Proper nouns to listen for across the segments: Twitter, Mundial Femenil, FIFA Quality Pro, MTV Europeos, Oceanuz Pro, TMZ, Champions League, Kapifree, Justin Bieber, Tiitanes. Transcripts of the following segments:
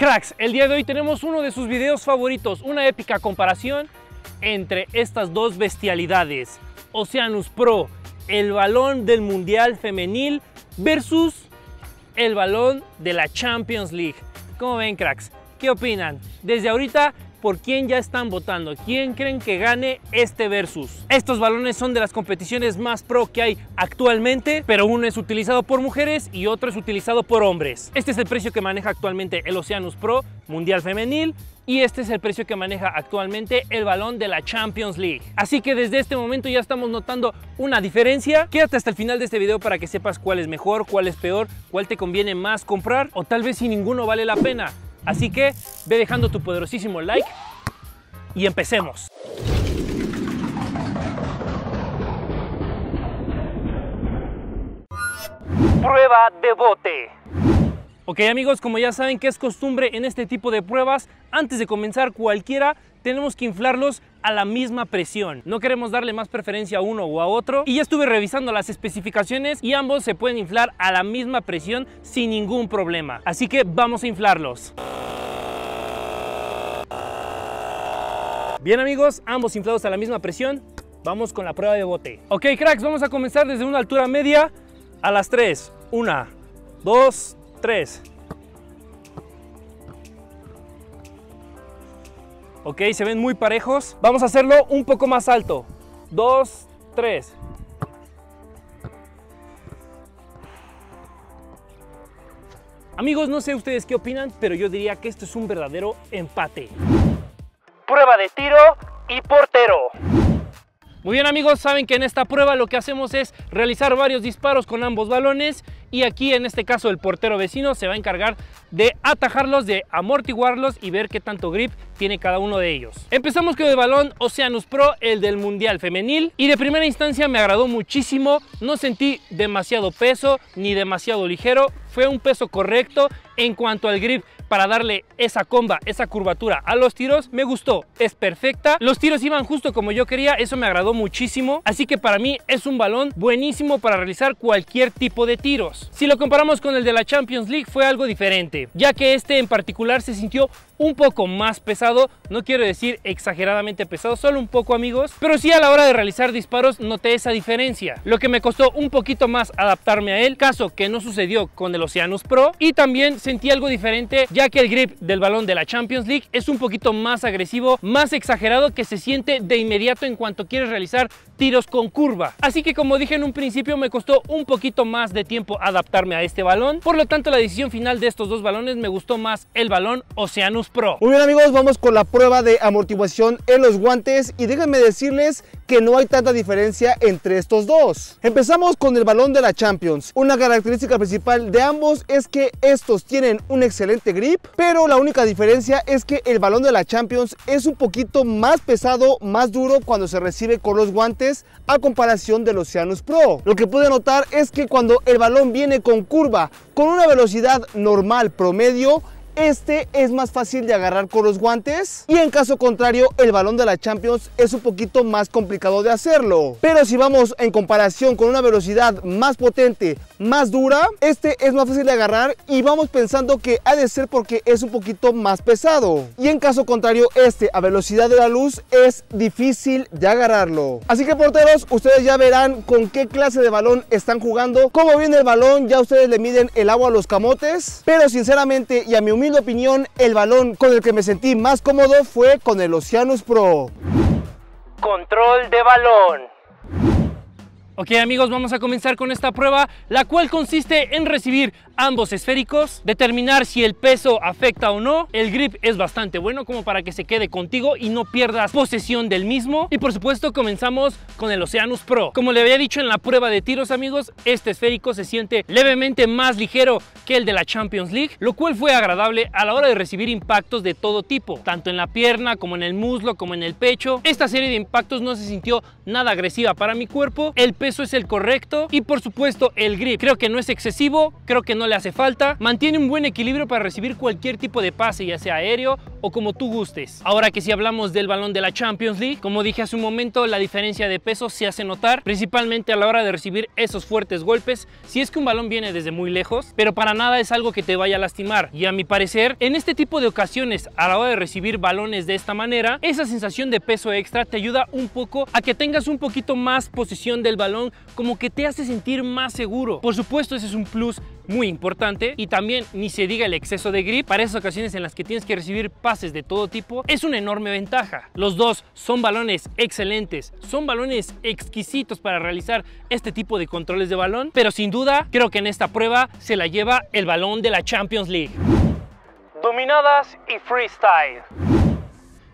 Cracks, el día de hoy tenemos uno de sus videos favoritos, una épica comparación entre estas dos bestialidades. Oceanuz Pro, el balón del Mundial Femenil versus el balón de la Champions League. ¿Cómo ven, cracks? ¿Qué opinan? Desde ahorita, ¿por quién ya están votando? ¿Quién creen que gane este versus? Estos balones son de las competiciones más pro que hay actualmente, pero uno es utilizado por mujeres y otro es utilizado por hombres. Este es el precio que maneja actualmente el Oceanuz Pro Mundial Femenil y este es el precio que maneja actualmente el balón de la Champions League. Así que desde este momento ya estamos notando una diferencia. Quédate hasta el final de este video para que sepas cuál es mejor, cuál es peor, cuál te conviene más comprar o tal vez si ninguno vale la pena. Así que ve dejando tu poderosísimo like y empecemos. Prueba de bote. Ok, amigos, como ya saben que es costumbre en este tipo de pruebas, antes de comenzar cualquiera tenemos que inflarlos a la misma presión. No queremos darle más preferencia a uno o a otro. Y ya estuve revisando las especificaciones y ambos se pueden inflar a la misma presión sin ningún problema. Así que vamos a inflarlos. Bien, amigos, ambos inflados a la misma presión. Vamos con la prueba de bote. Ok, cracks, vamos a comenzar desde una altura media a las 3. 1, 2, 3. Ok, se ven muy parejos. Vamos a hacerlo un poco más alto. 2, 3. Amigos, no sé ustedes qué opinan, pero yo diría que esto es un verdadero empate. Prueba de tiro y portero. Muy bien, amigos, saben que en esta prueba lo que hacemos es realizar varios disparos con ambos balones y aquí en este caso el portero vecino se va a encargar de atajarlos, de amortiguarlos y ver qué tanto grip tiene cada uno de ellos. Empezamos con el balón Oceanuz Pro, el del Mundial Femenil, y de primera instancia me agradó muchísimo, no sentí demasiado peso ni demasiado ligero, fue un peso correcto en cuanto al grip para darle esa comba, esa curvatura a los tiros. Me gustó, es perfecta. Los tiros iban justo como yo quería, eso me agradó muchísimo. Así que para mí es un balón buenísimo para realizar cualquier tipo de tiros. Si lo comparamos con el de la Champions League fue algo diferente, ya que este en particular se sintió un poco más pesado. No quiero decir exageradamente pesado, solo un poco, amigos. Pero sí a la hora de realizar disparos noté esa diferencia, lo que me costó un poquito más adaptarme a él, caso que no sucedió con el Oceanuz Pro. Y también sentí algo diferente, ya que el grip del balón de la Champions League es un poquito más agresivo, más exagerado, que se siente de inmediato en cuanto quieres realizar tiros con curva. Así que, como dije en un principio, me costó un poquito más de tiempo adaptarme a este balón. Por lo tanto, la decisión final de estos dos balones, me gustó más el balón Oceanuz Pro. Muy bien, amigos, vamos con la prueba de amortiguación en los guantes y déjenme decirles que no hay tanta diferencia entre estos dos. Empezamos con el balón de la Champions. Una característica principal de ambos es que estos tienen un excelente grip, pero la única diferencia es que el balón de la Champions es un poquito más pesado, más duro cuando se recibe con los guantes a comparación del Oceanuz Pro. Lo que pude notar es que cuando el balón viene con curva, con una velocidad normal promedio, este es más fácil de agarrar con los guantes y en caso contrario el balón de la Champions es un poquito más complicado de hacerlo. Pero si vamos en comparación con una velocidad más potente, más dura, este es más fácil de agarrar y vamos pensando que ha de ser porque es un poquito más pesado. Y en caso contrario este a velocidad de la luz es difícil de agarrarlo. Así que, porteros, ustedes ya verán con qué clase de balón están jugando. Como viene el balón ya ustedes le miden el agua a los camotes, pero sinceramente y a mi humilde opinión, el balón con el que me sentí más cómodo fue con el Oceanuz Pro. Control de balón. Ok, amigos, vamos a comenzar con esta prueba, la cual consiste en recibir ambos esféricos, determinar si el peso afecta o no. El grip es bastante bueno como para que se quede contigo y no pierdas posesión del mismo. Y por supuesto comenzamos con el Oceanuz Pro. Como le había dicho en la prueba de tiros, amigos, este esférico se siente levemente más ligero que el de la Champions League, lo cual fue agradable a la hora de recibir impactos de todo tipo, tanto en la pierna como en el muslo como en el pecho. Esta serie de impactos no se sintió nada agresiva para mi cuerpo, el peso es el correcto y por supuesto el grip creo que no es excesivo, creo que no le hace falta. Mantiene un buen equilibrio para recibir cualquier tipo de pase, ya sea aéreo o como tú gustes. Ahora que si hablamos del balón de la Champions League, como dije hace un momento, la diferencia de peso se hace notar, principalmente a la hora de recibir esos fuertes golpes, si es que un balón viene desde muy lejos, pero para nada es algo que te vaya a lastimar. Y a mi parecer, en este tipo de ocasiones, a la hora de recibir balones de esta manera, esa sensación de peso extra te ayuda un poco a que tengas un poquito más posición del balón, como que te hace sentir más seguro. Por supuesto, ese es un plus muy importante, y también ni se diga el exceso de grip. Para esas ocasiones en las que tienes que recibir pases de todo tipo, es una enorme ventaja. Los dos son balones excelentes, son balones exquisitos para realizar este tipo de controles de balón, pero sin duda creo que en esta prueba se la lleva el balón de la Champions League. Dominadas y freestyle.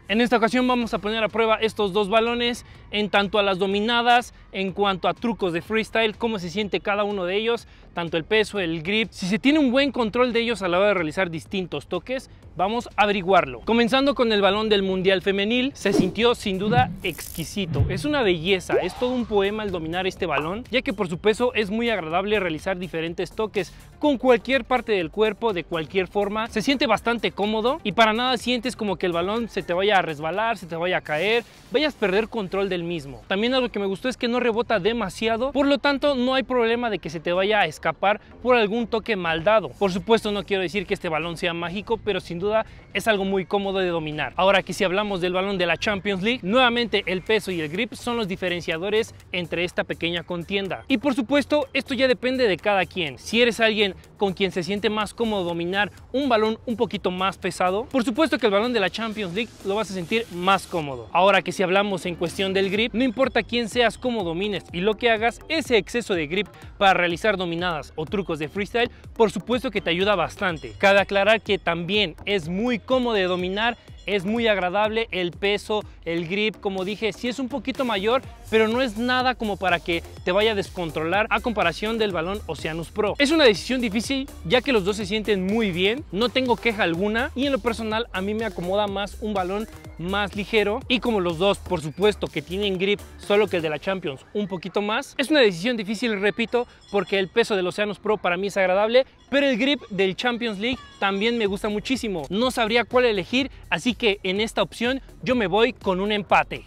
En esta ocasión vamos a poner a prueba estos dos balones en tanto a las dominadas, en cuanto a trucos de freestyle, cómo se siente cada uno de ellos, tanto el peso, el grip. Si se tiene un buen control de ellos a la hora de realizar distintos toques, vamos a averiguarlo. Comenzando con el balón del Mundial Femenil, se sintió sin duda exquisito. Es una belleza, es todo un poema el dominar este balón, ya que por su peso es muy agradable realizar diferentes toques con cualquier parte del cuerpo, de cualquier forma. Se siente bastante cómodo y para nada sientes como que el balón se te vaya a resbalar, se te vaya a caer, vayas a perder control del mismo. También algo que me gustó es que no rebota demasiado, por lo tanto no hay problema de que se te vaya a escapar por algún toque mal dado. Por supuesto no quiero decir que este balón sea mágico, pero sin duda es algo muy cómodo de dominar. Ahora que si hablamos del balón de la Champions League, nuevamente el peso y el grip son los diferenciadores entre esta pequeña contienda. Y por supuesto esto ya depende de cada quien. Si eres alguien con quien se siente más cómodo dominar un balón un poquito más pesado, por supuesto que el balón de la Champions League lo vas a sentir más cómodo. Ahora que si hablamos en cuestión del grip, no importa quién seas, cómo domines y lo que hagas, ese exceso de grip para realizar dominadas o trucos de freestyle, por supuesto que te ayuda bastante. Cabe aclarar que también es muy cómodo de dominar, es muy agradable el peso, el grip, como dije, sí es un poquito mayor, pero no es nada como para que te vaya a descontrolar a comparación del balón Oceanuz Pro. Es una decisión difícil, ya que los dos se sienten muy bien, no tengo queja alguna, y en lo personal a mí me acomoda más un balón más ligero, y como los dos por supuesto que tienen grip, solo que el de la Champions un poquito más. Es una decisión difícil, repito, porque el peso del Oceanuz Pro para mí es agradable, pero el grip del Champions League también me gusta muchísimo. No sabría cuál elegir, así que en esta opción yo me voy con un empate.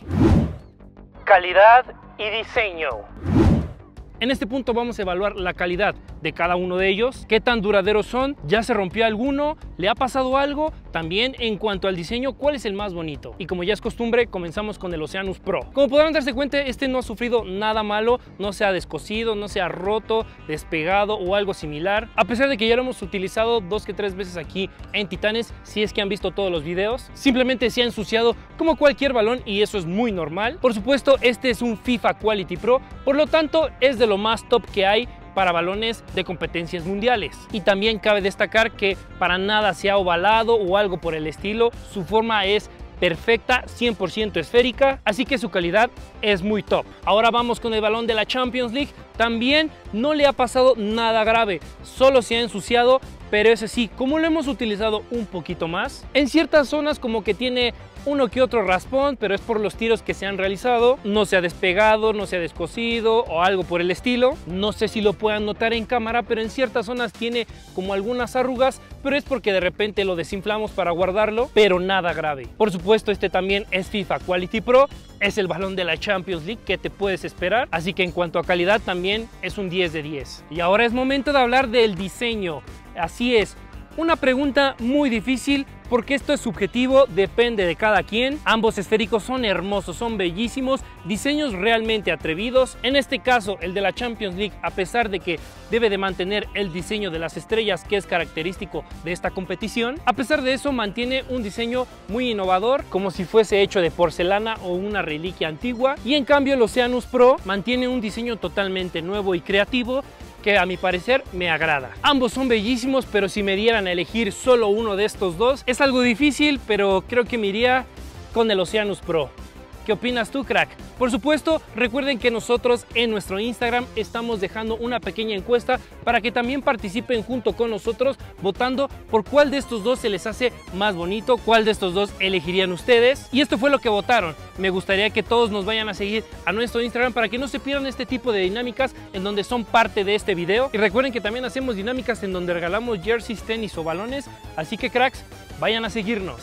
Calidad y diseño. En este punto vamos a evaluar la calidad de cada uno de ellos, qué tan duraderos son, ya se rompió alguno, le ha pasado algo, también en cuanto al diseño, cuál es el más bonito. Y como ya es costumbre, comenzamos con el Oceanuz Pro. Como podrán darse cuenta, este no ha sufrido nada malo, no se ha descosido, no se ha roto, despegado o algo similar. A pesar de que ya lo hemos utilizado 2 que 3 veces aquí en Titanes, si es que han visto todos los videos, simplemente se ha ensuciado como cualquier balón y eso es muy normal. Por supuesto, este es un FIFA Quality Pro, por lo tanto es de lo más top que hay para balones de competencias mundiales. Y también cabe destacar que para nada se ha ovalado o algo por el estilo, su forma es perfecta, 100% esférica, así que su calidad es muy top. Ahora vamos con el balón de la Champions League, también no le ha pasado nada grave, solo se ha ensuciado, pero ese sí, como lo hemos utilizado un poquito más, en ciertas zonas como que tiene uno que otro raspón, pero es por los tiros que se han realizado, no se ha despegado, no se ha descosido o algo por el estilo. No sé si lo puedan notar en cámara, pero en ciertas zonas tiene como algunas arrugas, pero es porque de repente lo desinflamos para guardarlo, pero nada grave. Por supuesto, este también es FIFA Quality Pro, es el balón de la Champions League que te puedes esperar, así que en cuanto a calidad también es un 10 de 10. Y ahora es momento de hablar del diseño. Así es, una pregunta muy difícil, porque esto es subjetivo, depende de cada quien. Ambos esféricos son hermosos, son bellísimos, diseños realmente atrevidos. En este caso, el de la Champions League, a pesar de que debe de mantener el diseño de las estrellas que es característico de esta competición, a pesar de eso mantiene un diseño muy innovador, como si fuese hecho de porcelana o una reliquia antigua. Y en cambio el Oceanuz Pro mantiene un diseño totalmente nuevo y creativo, que a mi parecer me agrada. Ambos son bellísimos, pero si me dieran a elegir solo uno de estos dos, es algo difícil, pero creo que me iría con el Oceanuz Pro. ¿Qué opinas tú, crack? Por supuesto, recuerden que nosotros en nuestro Instagram estamos dejando una pequeña encuesta para que también participen junto con nosotros votando por cuál de estos dos se les hace más bonito, cuál de estos dos elegirían ustedes. Y esto fue lo que votaron. Me gustaría que todos nos vayan a seguir a nuestro Instagram para que no se pierdan este tipo de dinámicas en donde son parte de este video. Y recuerden que también hacemos dinámicas en donde regalamos jerseys, tenis o balones. Así que, cracks, vayan a seguirnos.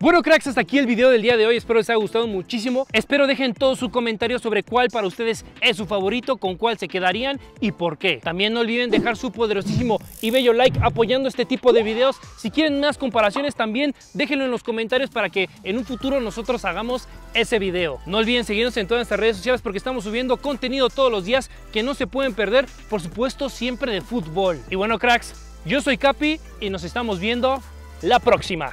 Bueno, cracks, hasta aquí el video del día de hoy. Espero les haya gustado muchísimo. Espero dejen todos sus comentarios sobre cuál para ustedes es su favorito, con cuál se quedarían y por qué. También no olviden dejar su poderosísimo y bello like apoyando este tipo de videos. Si quieren más comparaciones también déjenlo en los comentarios para que en un futuro nosotros hagamos ese video. No olviden seguirnos en todas nuestras redes sociales porque estamos subiendo contenido todos los días que no se pueden perder, por supuesto siempre de fútbol. Y bueno, cracks, yo soy Capi y nos estamos viendo la próxima.